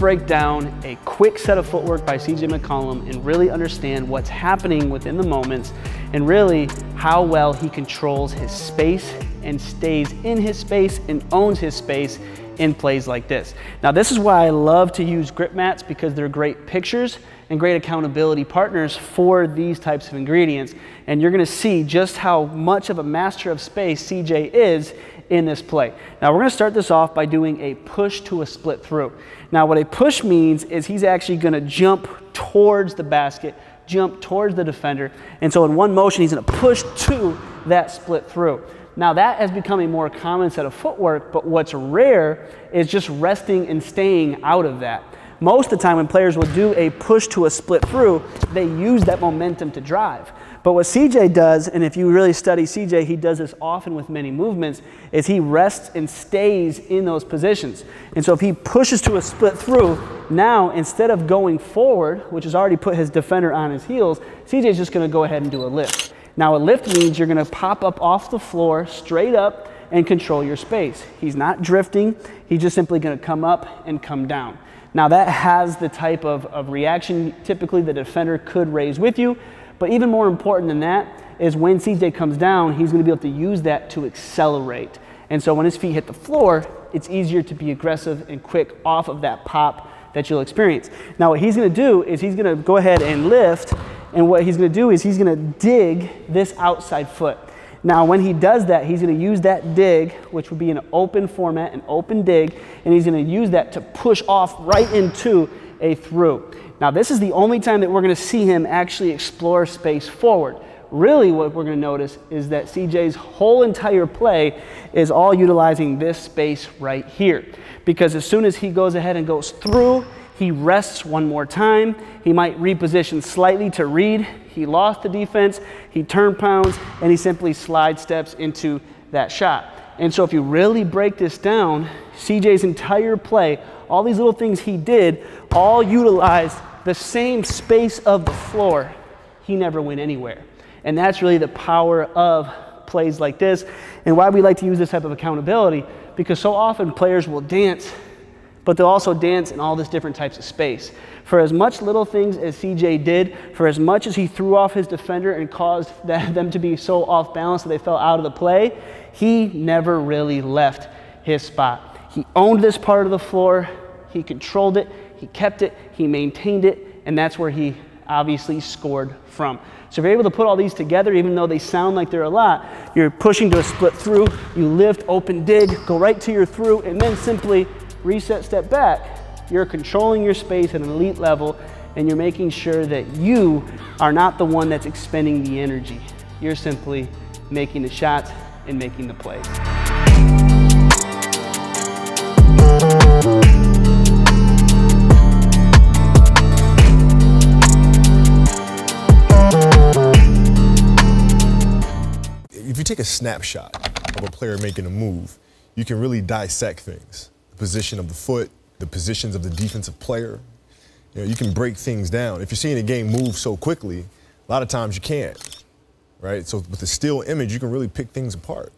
break down a quick set of footwork by CJ McCollum and really understand what's happening within the moments and really how well he controls his space and stays in his space and owns his space in plays like this. Now, this is why I love to use grip mats, because they're great pictures and great accountability partners for these types of ingredients. And you're gonna see just how much of a master of space CJ is in this play. Now, we're gonna start this off by doing a push to a split through. Now, what a push means is he's actually gonna jump towards the basket, jump towards the defender. And so in one motion, he's gonna push to that split through. Now, that has become a more common set of footwork, but what's rare is just resting and staying out of that. Most of the time when players will do a push to a split through, they use that momentum to drive. But what CJ does, and if you really study CJ, he does this often with many movements, is he rests and stays in those positions. And so if he pushes to a split through, now instead of going forward, which has already put his defender on his heels, CJ's just gonna go ahead and do a lift. Now, a lift means you're gonna pop up off the floor, straight up, and control your space. He's not drifting, he's just simply gonna come up and come down. Now, that has the type of reaction typically the defender could raise with you, but even more important than that is when CJ comes down, he's gonna be able to use that to accelerate. And so when his feet hit the floor, it's easier to be aggressive and quick off of that pop that you'll experience. Now, what he's gonna do is he's gonna go ahead and lift, and what he's gonna do is he's gonna dig this outside foot. Now, when he does that, he's gonna use that dig, which would be an open format, an open dig, and he's gonna use that to push off right into a through. Now, this is the only time that we're gonna see him actually explore space forward. Really, what we're gonna notice is that CJ's whole entire play is all utilizing this space right here. Because as soon as he goes ahead and goes through, he rests one more time. He might reposition slightly to read. He lost the defense, he turn pounds, and he simply slide steps into that shot. And so if you really break this down, CJ's entire play, all these little things he did, all utilized the same space of the floor. He never went anywhere. And that's really the power of plays like this and why we like to use this type of accountability, because so often players will dance, but they'll also dance in all these different types of space. For as much little things as CJ did, for as much as he threw off his defender and caused them to be so off balance that they fell out of the play, he never really left his spot. He owned this part of the floor, he controlled it, he kept it, he maintained it, and that's where he obviously scored from. So if you're able to put all these together, even though they sound like they're a lot, you're pushing to a split through, you lift, open dig, go right to your through, and then simply reset, step back. You're controlling your space at an elite level, and you're making sure that you are not the one that's expending the energy. You're simply making the shots and making the plays. Take a snapshot of a player making a move, you can really dissect things. The position of the foot, the positions of the defensive player. You know, you can break things down. If you're seeing a game move so quickly, a lot of times you can't, right? So with the still image, you can really pick things apart.